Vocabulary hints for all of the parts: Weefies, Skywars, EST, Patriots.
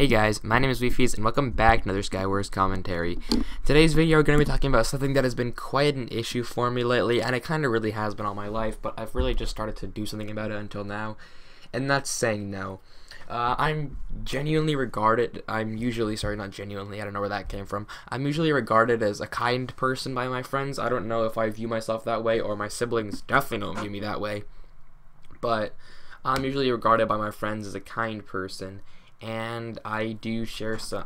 Hey guys, my name is Weefies and welcome back to another Skywars commentary. Today's video we're going to be talking about something that has been quite an issue for me lately, and it kind of really has been all my life, but I've really just started to do something about it until now, and that's saying no. I'm usually regarded as a kind person by my friends. I don't know if I view myself that way, or my siblings definitely don't view me that way, but I'm usually regarded by my friends as a kind person. And I do have some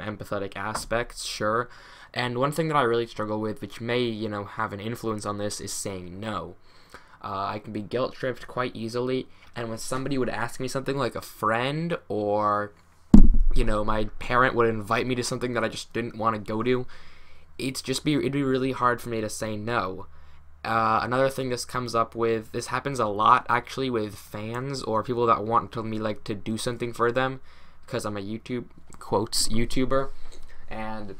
empathetic aspects, sure, and one thing that I really struggle with, which may, you know, have an influence on this, is saying no. I can be guilt-tripped quite easily, and when somebody would ask me something, like a friend, or, you know, my parent would invite me to something that I just didn't want to go to, it'd be really hard for me to say no. Another thing this happens a lot actually with fans or people that want me like to do something for them, because I'm a YouTuber, and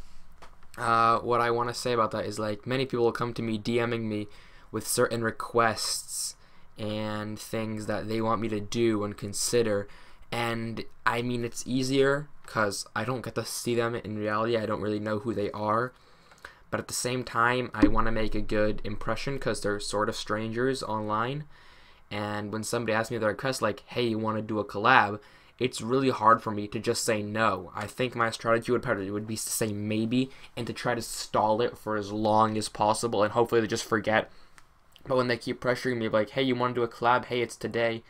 what I want to say about that is, like, many people will come to me DMing me with certain requests and things that they want me to do and consider, and I mean, it's easier because I don't get to see them in reality. I don't really know who they are. But at the same time, I want to make a good impression because they're sort of strangers online. And when somebody asks me their request, like, hey, you want to do a collab, it's really hard for me to just say no. I think my strategy would be to say maybe and to try to stall it for as long as possible, and hopefully they just forget. But when they keep pressuring me, like, hey, you want to do a collab? Hey, it's today.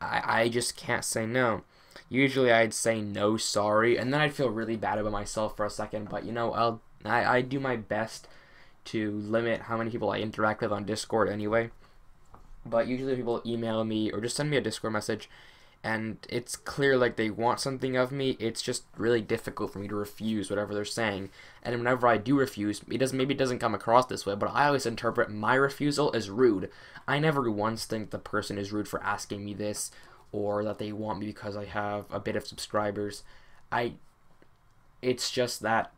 I just can't say no. Usually I'd say no, sorry, and then I'd feel really bad about myself for a second, but, you know, I do my best to limit how many people I interact with on Discord anyway, but usually people email me or just send me a Discord message, and it's clear, like, they want something of me. It's just really difficult for me to refuse whatever they're saying, and whenever I do refuse, maybe it doesn't come across this way, but I always interpret my refusal as rude. I never once think the person is rude for asking me this, or that they want me because I have a bit of subscribers. It's just that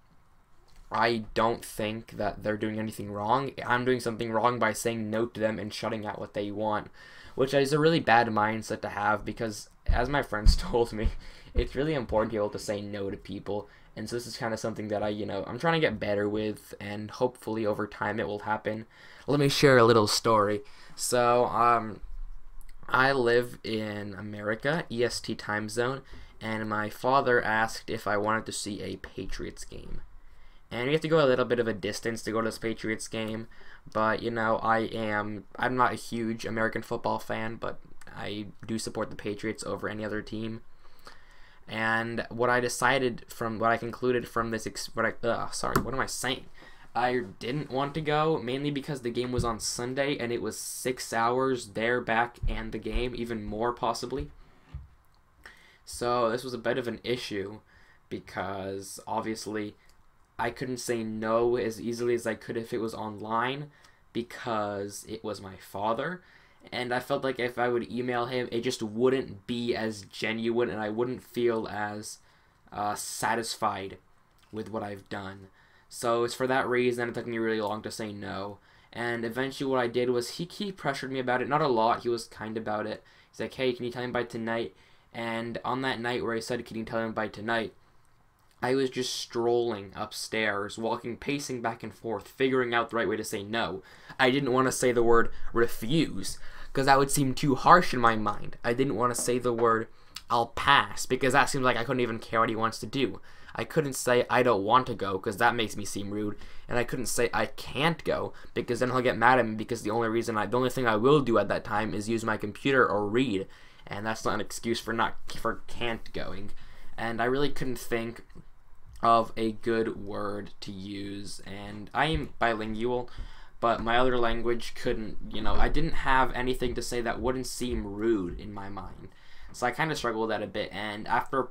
I don't think that they're doing anything wrong. I'm doing something wrong by saying no to them and shutting out what they want, which is a really bad mindset to have, because, as my friends told me, it's really important to be able to say no to people, and so this is kind of something that I'm trying to get better with, and hopefully over time it will happen. Let me share a little story. So, I live in America, EST time zone, and my father asked if I wanted to see a Patriots game. And we have to go a little bit of a distance to go to this Patriots game, but, you know, I'm not a huge American football fan, but I do support the Patriots over any other team. And I didn't want to go, mainly because the game was on Sunday, and it was 6 hours there, back, and the game, even more possibly. So this was a bit of an issue, because obviously I couldn't say no as easily as I could if it was online, because it was my father, and I felt like if I would email him, it just wouldn't be as genuine, and I wouldn't feel as satisfied with what I've done. So it's for that reason it took me really long to say no, and eventually what I did was he pressured me about it. Not a lot, he was kind about it. He's like, hey, can you tell him by tonight? And on that night where I said, can you tell him by tonight, I was just strolling upstairs, pacing back and forth, figuring out the right way to say no. I didn't want to say the word refuse, because that would seem too harsh in my mind. I didn't want to say the word I'll pass, because that seems like I couldn't even care what he wants to do. I couldn't say I don't want to go, because that makes me seem rude, and I couldn't say I can't go, because then he'll get mad at me, because the only thing I will do at that time is use my computer or read, and that's not an excuse for can't going. And I really couldn't think of a good word to use, and I am bilingual, but my other language couldn't, I didn't have anything to say that wouldn't seem rude in my mind, so I kind of struggled with that a bit. And after,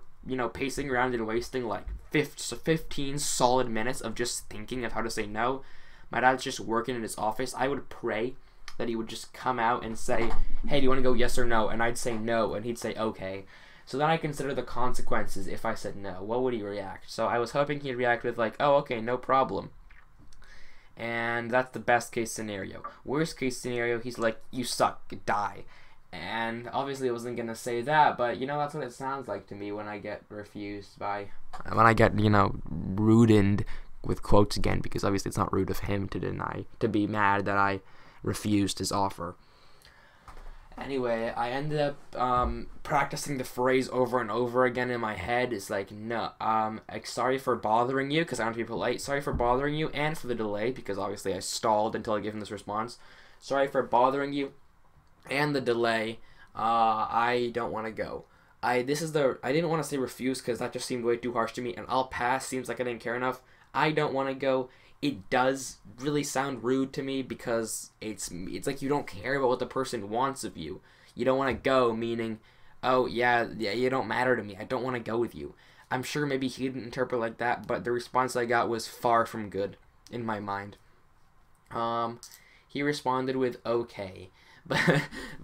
pacing around and wasting like 15 solid minutes of just thinking of how to say no, my dad's just working in his office. I would pray that he would just come out and say, hey, do you want to go, yes or no? And I'd say no, and he'd say okay. So then I consider the consequences if I said no. What would he react? So I was hoping he'd react with, like, oh, okay, no problem. And that's the best case scenario. Worst case scenario, he's like, you suck, die. And obviously I wasn't going to say that, but, you know, that's what it sounds like to me when I get refused by... When I get, you know, rudened with quotes again, because obviously it's not rude of him to deny, to be mad that I refused his offer. Anyway, I ended up practicing the phrase over and over again in my head. It's like, no, like, sorry for bothering you, because I want to be polite. Sorry for bothering you, and for the delay, because obviously I stalled until I gave him this response. Sorry for bothering you. And the delay, I don't want to go. I didn't want to say refuse because that just seemed way too harsh to me, and I'll pass seems like I didn't care enough. I don't want to go. It does really sound rude to me because it's like you don't care about what the person wants of you. You don't want to go, meaning, oh, yeah, you don't matter to me. I don't want to go with you. I'm sure maybe he didn't interpret like that, but the response I got was far from good in my mind. He responded with, okay. But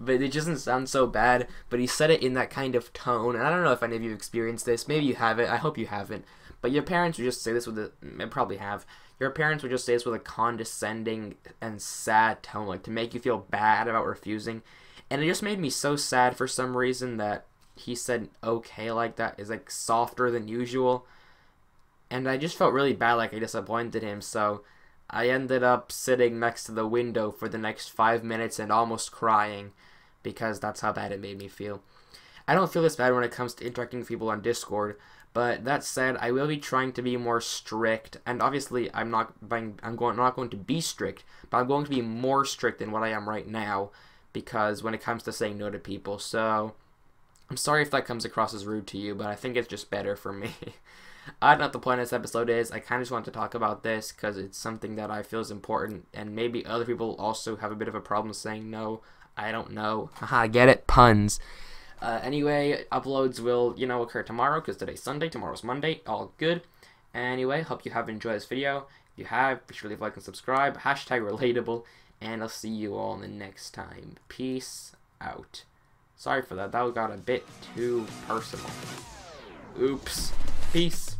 it doesn't sound so bad, but he said it in that kind of tone, and I don't know if any of you have experienced this, maybe you haven't, I hope you haven't, but your parents would just say this with a, probably have, your parents would just say this with a condescending and sad tone, like to make you feel bad about refusing, and it just made me so sad for some reason that he said okay like that is like softer than usual, and I just felt really bad like I disappointed him, so... I ended up sitting next to the window for the next 5 minutes and almost crying because that's how bad it made me feel. I don't feel this bad when it comes to interacting with people on Discord, but that said, I will be trying to be more strict, and obviously I'm not going to be strict, but I'm going to be more strict than what I am right now because when it comes to saying no to people. So I'm sorry if that comes across as rude to you, but I think it's just better for me. I don't know what the point of this episode is. I kind of just want to talk about this because it's something that I feel is important, and maybe other people also have a bit of a problem saying no. I don't know. Haha, get it? Puns. Anyway, uploads will, you know, occur tomorrow because today's Sunday, tomorrow's Monday, all good. Anyway, hope you have enjoyed this video. If you have, be sure to leave a like and subscribe, #relatable, and I'll see you all in the next time. Peace out. Sorry for that. That got a bit too personal. Oops. Peace.